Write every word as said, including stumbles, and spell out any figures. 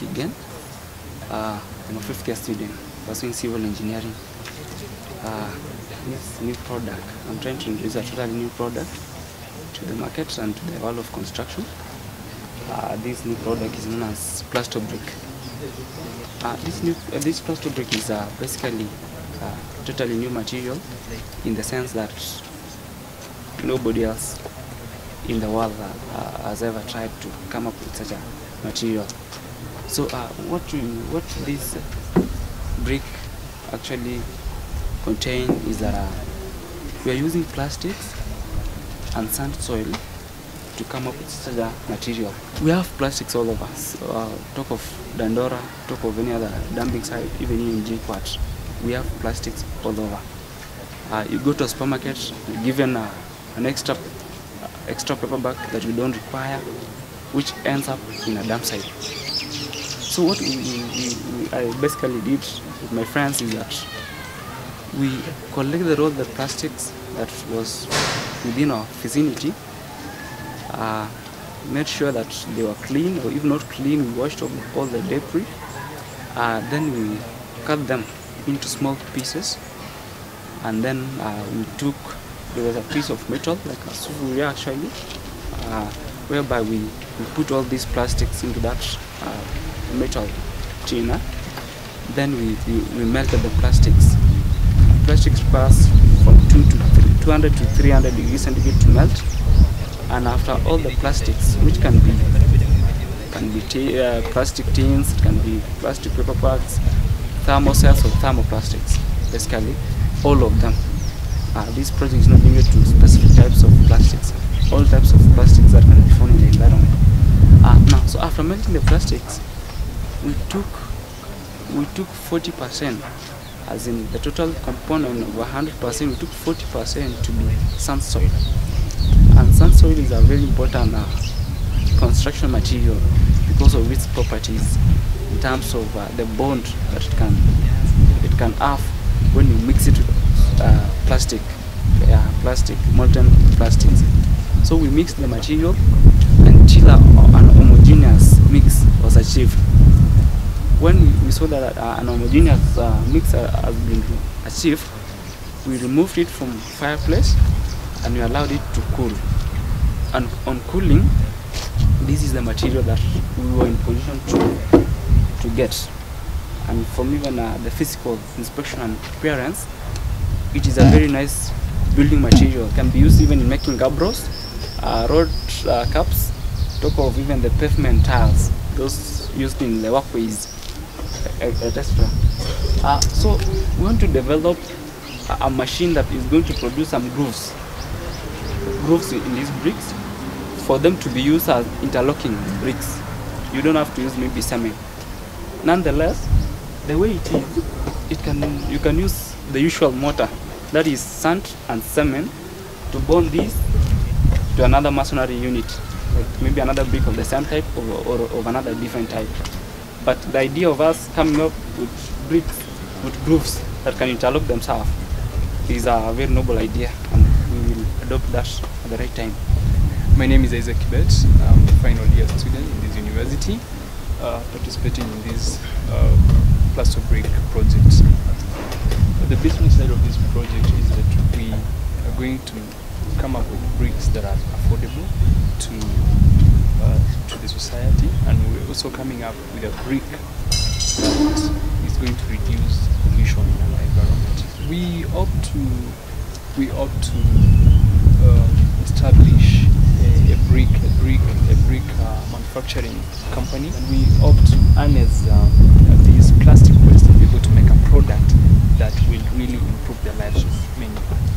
Kigen. Uh, I'm a fifth year student pursuing civil engineering. Uh, yes, new product. I'm trying to introduce a totally new product to the market and to the world of construction. Uh, this new product is known as Plastobricks. Uh, this new uh, this Plastobricks is uh, basically uh, totally new material in the sense that nobody else in the world uh, uh, has ever tried to come up with such a material. So uh, what we, what this brick actually contains is that uh, we are using plastics and sand soil to come up with such a material. We have plastics all over us. Uh, talk of Dandora, talk of any other dumping site, even in Jinkwat, we have plastics all over. Uh, you go to a supermarket, you're given uh, an extra extra paperback that you don't require, which ends up in a dump site. So what we, we, we, I basically did with my friends is that we collected all the plastics that was within our vicinity, uh, made sure that they were clean, or if not clean, we washed up all the debris. Uh, then we cut them into small pieces, and then uh, we took there was a piece of metal, like a sufuria actually, uh, whereby we, we put all these plastics into that uh, metal china. Then we, we, we melted the plastics. Plastics pass from two to three, two hundred to three hundred degrees centigrade to melt. And after all the plastics, which can be can be uh, plastic tins, can be plastic paper bags, thermocells or thermoplastics, basically, all of them. Uh, this project is not limited to specific types of plastics, all types of plastics that can be found in the environment. Uh, now, so after melting the plastics, we took we took forty percent, as in the total component of one hundred percent, we took forty percent to be sand soil. And sand soil is a very important uh, construction material because of its properties in terms of uh, the bond that it can, it can have when you mix it with Uh, plastic, uh, plastic, molten plastics. So we mixed the material until a, an homogeneous mix was achieved. When we saw that uh, an homogeneous uh, mix has been achieved, we removed it from fireplace and we allowed it to cool. And on cooling, this is the material that we were in position to to get. And from even uh, the physical inspection and appearance, it is a very nice building material. It can be used even in making gabbros, uh, road uh, cups, talk of even the pavement tiles, those used in the walkways, et cetera. Uh, so we want to develop a, a machine that is going to produce some grooves, grooves in these bricks, for them to be used as interlocking bricks. You don't have to use maybe cement. Nonetheless, the way it is, it can you can use the usual mortar, that is sand and cement, to bond these to another masonry unit, like maybe another brick of the same type or, or, or of another different type. But the idea of us coming up with bricks with grooves that can interlock themselves is a very noble idea, and we will adopt that at the right time. My name is Isaac Kibet. I'm a final year student in this university, uh, participating in this uh, Plastobricks project. The business side of this project is that we are going to come up with bricks that are affordable to uh, to the society, and we're also coming up with a brick that is going to reduce pollution in our environment. We opt to we opt to um, establish a, a brick a brick a brick uh, manufacturing company, and we opt to harness uh, these plastic waste to be able to make a product that will really improve their lives.